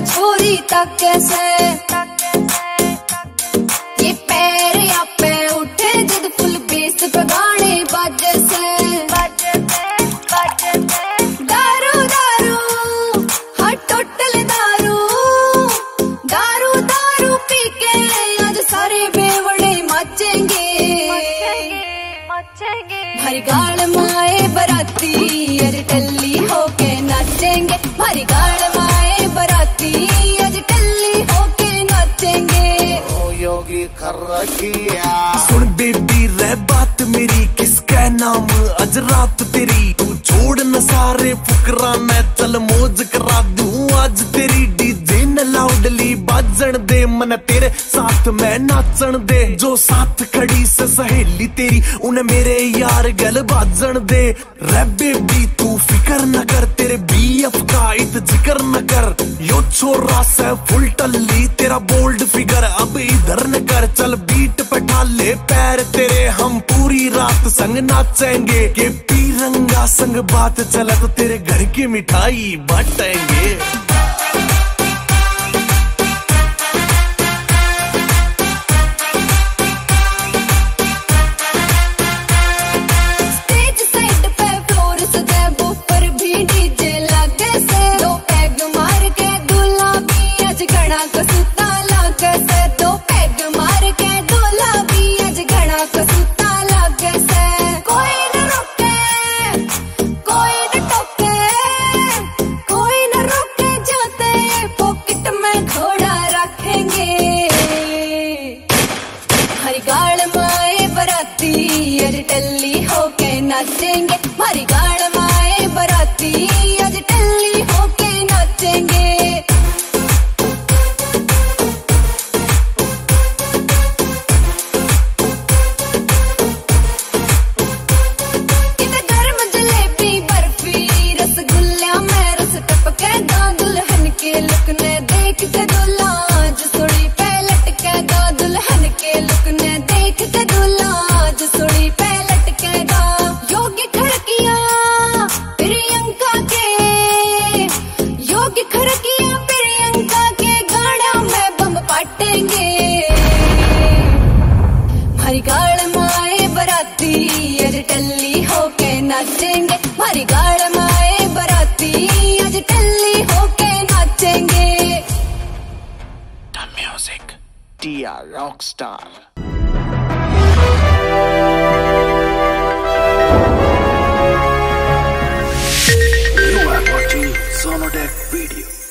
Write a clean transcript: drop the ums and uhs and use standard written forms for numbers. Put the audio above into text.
छोरी तक से ये पैर या पे उठे जद फुल बेस पे गाने बज से दारू दारू हाँ टोटल दारू दारू दारू पी के आज सारे बेवड़े मचेंगे भरी गाल में आए बराती आज टल्ली होके नाचेंगे भरी गाल में आए बराती आज टल्ली होके नाचेंगे ओ योगी कर रखिया सुन बेबी रे बात मेरी किसका नाम आज रात तेरी तू छोड़ न सारे फुकरा मैं चल मौज करा दूं आज तेरी डीजे न लाउडली बाजन दे मन तेरे साथ मैं नाचन दे जो साथ खड़ी से सहेली तेरी उन्हें मेरे यार गल बाजन दे रे बेबी तू फिकर न कर तेरे बीएफ का इत जिक्र न कर यो छोरा से फुल टल्ली तेरा बोल्ड फिगर अब इधर न कर चल बीट पे ढाल ले पैर तेरे हम पूरी रात संग नाचेंगे के पीरंगा संग बात चला तो तेरे घर की मिठाई बांटेंगे टल्ली होके नाचेंगे भरी गाल में आए बराती आज टल्ली होके नाचेंगे इधर गर्म जलेबी बर्फी रसगुल्ला में रस टपके दा दुल्हन के लुक ने देख के दूल्हा आज सोड़ी पे लटके दा दुल्हन के लुक ने देख के दूल्हा आज सोड़ी पे गाल में आए बराती आज टल्ली होके नाचेंगे भरी गाल में आए बराती आज टल्ली होके नाचेंगे the music TR rockstar. You are watching Sonodec video।